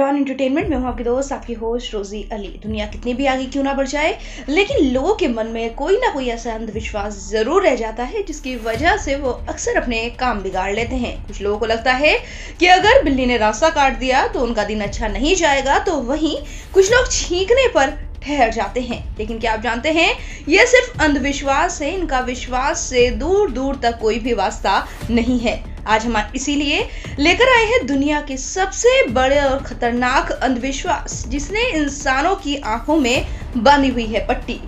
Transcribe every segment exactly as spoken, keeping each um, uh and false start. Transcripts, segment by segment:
Radon entertainment में हूँ आपके दोस्त, आपकी होस्ट रोजी अली। दुनिया कितनी भी आगे क्यों ना बढ़ जाए, लेकिन लोगों के मन में कोई ना कोई ऐसा अंधविश्वास जरूर रह जाता है जिसकी वजह से वो अक्सर अपने काम बिगाड़ लेते हैं। कुछ लोगों को लगता है कि अगर बिल्ली ने रास्ता काट दिया तो उनका दिन अच्छा नहीं जाएगा, तो वहीं कुछ लोग छींकने पर ठहर जाते हैं। लेकिन क्या आप जानते हैं, यह सिर्फ अंधविश्वास है। इनका विश्वास से दूर दूर तक कोई भी वास्ता नहीं है। आज हम इसीलिए लेकर आए हैं दुनिया के सबसे बड़े और खतरनाक अंधविश्वास, जिसने इंसानों की आंखों में बनी हुई है पट्टी।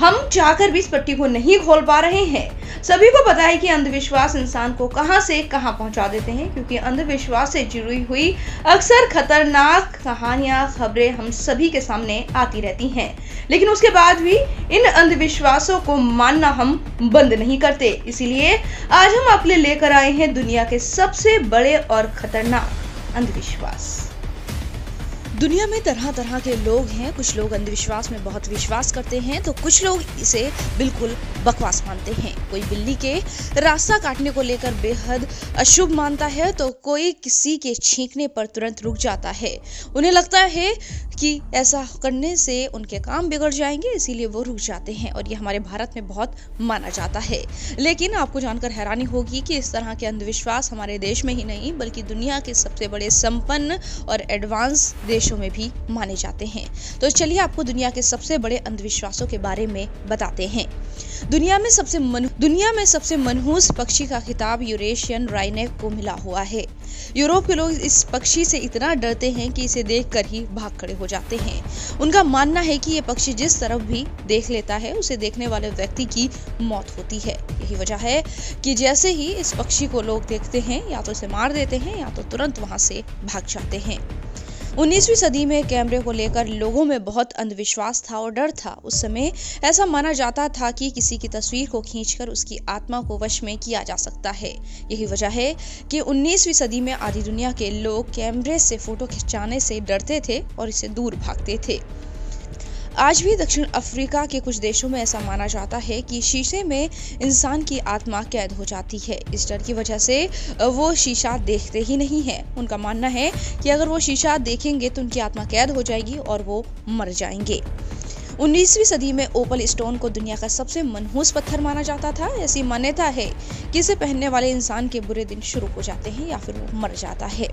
हम चाहकर भी इस पट्टी को नहीं खोल पा रहे हैं। सभी को पता है कि अंधविश्वास इंसान को कहां से कहां पहुंचा देते हैं, क्योंकि अंधविश्वास से जुड़ी हुई अक्सर खतरनाक कहानियां, खबरें हम सभी के सामने आती रहती हैं। लेकिन उसके बाद भी इन अंधविश्वासों को मानना हम बंद नहीं करते। इसीलिए आज हम आपके लिए लेकर आए हैं दुनिया के सबसे बड़े और खतरनाक अंधविश्वास। दुनिया में तरह तरह के लोग हैं। कुछ लोग अंधविश्वास में बहुत विश्वास करते हैं, तो कुछ लोग इसे बिल्कुल बकवास मानते हैं। कोई बिल्ली के रास्ता काटने को लेकर बेहद अशुभ मानता है, तो कोई किसी के छींकने पर तुरंत रुक जाता है। उन्हें लगता है कि ऐसा करने से उनके काम बिगड़ जाएंगे, इसीलिए वो रुक जाते हैं। और ये हमारे भारत में बहुत माना जाता है। लेकिन आपको जानकर हैरानी होगी कि इस तरह के अंधविश्वास हमारे देश में ही नहीं, बल्कि दुनिया के सबसे बड़े संपन्न और एडवांस देशों में भी माने जाते हैं। तो चलिए आपको दुनिया के सबसे बड़े अंधविश्वासों के बारे में बताते हैं। दुनिया में सबसे मन दुनिया में सबसे मनहूस पक्षी का खिताब यूरेशियन राइनेक को मिला हुआ है। यूरोप के लोग इस पक्षी से इतना डरते हैं कि इसे देखकर ही भाग खड़े हो जाते हैं। उनका मानना है कि यह पक्षी जिस तरफ भी देख लेता है, उसे देखने वाले व्यक्ति की मौत होती है। यही वजह है कि जैसे ही इस पक्षी को लोग देखते हैं, या तो इसे मार देते हैं या तो तुरंत वहां से भाग जाते हैं। उन्नीसवीं सदी में कैमरे को लेकर लोगों में बहुत अंधविश्वास था और डर था। उस समय ऐसा माना जाता था कि किसी की तस्वीर को खींचकर उसकी आत्मा को वश में किया जा सकता है। यही वजह है कि उन्नीसवीं सदी में आधी दुनिया के लोग कैमरे से फोटो खिंचाने से डरते थे और इससे दूर भागते थे। आज भी दक्षिण अफ्रीका के कुछ देशों में ऐसा माना जाता है कि शीशे में इंसान की आत्मा कैद हो जाती है। इस डर की वजह से वो शीशा देखते ही नहीं है। उनका मानना है कि अगर वो शीशा देखेंगे तो उनकी आत्मा कैद हो जाएगी और वो मर जाएंगे। उन्नीसवीं सदी में ओपल स्टोन को दुनिया का सबसे मनहूस पत्थर माना जाता था। ऐसी मान्यता है कि इसे पहनने वाले इंसान के बुरे दिन शुरू हो जाते हैं या फिर वो मर जाता है।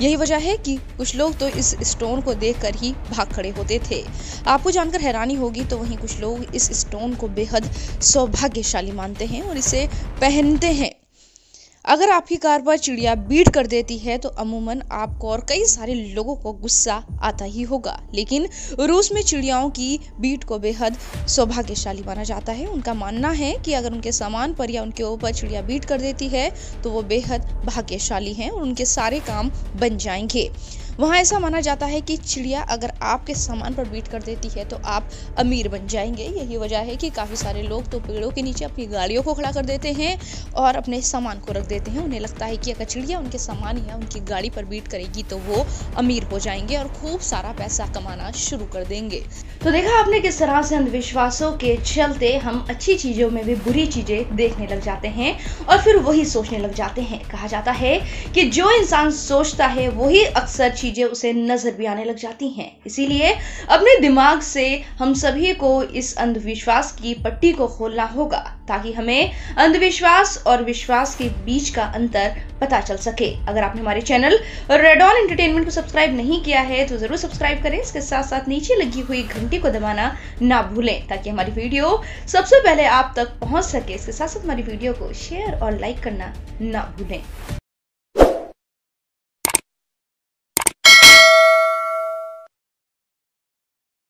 यही वजह है कि कुछ लोग तो इस स्टोन को देखकर ही भाग खड़े होते थे। आपको जानकर हैरानी होगी, तो वहीं कुछ लोग इस स्टोन को बेहद सौभाग्यशाली मानते हैं और इसे पहनते हैं। अगर आपकी कार पर चिड़िया बीट कर देती है तो अमूमन आपको और कई सारे लोगों को गुस्सा आता ही होगा। लेकिन रूस में चिड़ियाओं की बीट को बेहद सौभाग्यशाली माना जाता है। उनका मानना है कि अगर उनके सामान पर या उनके ऊपर चिड़िया बीट कर देती है तो वो बेहद भाग्यशाली हैं और उनके सारे काम बन जाएंगे। वहाँ ऐसा माना जाता है कि चिड़िया अगर आपके सामान पर बीट कर देती है तो आप अमीर बन जाएंगे। यही वजह है कि काफ़ी सारे लोग तो पेड़ों के नीचे अपनी गाड़ियों को खड़ा कर देते हैं और अपने सामान को रख देते हैं। उन्हें लगता है कि अगर चिड़िया उनके सामान या उनकी गाड़ी पर बीट करेगी तो वो अमीर हो जाएंगे और खूब सारा पैसा कमाना शुरू कर देंगे। तो देखा आपने किस तरह से अंधविश्वासों के चलते हम अच्छी चीज़ों में भी बुरी चीज़ें देखने लग जाते हैं और फिर वही सोचने लग जाते हैं। कहा जाता है कि जो इंसान सोचता है वही अक्सर चीजें उसे नजर भी आने लग जाती हैं। इसीलिए अपने दिमाग से हम सभी को इस अंधविश्वास की पट्टी को खोलना होगा, ताकि हमें अंधविश्वास और विश्वास के बीच का अंतर पता चल सके। अगर आपने हमारे चैनल रेडॉन एंटरटेनमेंट को सब्सक्राइब नहीं किया है तो जरूर सब्सक्राइब करें। इसके साथ साथ नीचे लगी हुई घंटी को दबाना ना भूलें, ताकि हमारी वीडियो सबसे पहले आप तक पहुंच सके। इसके साथ साथ हमारी वीडियो को शेयर और लाइक करना ना भूलें।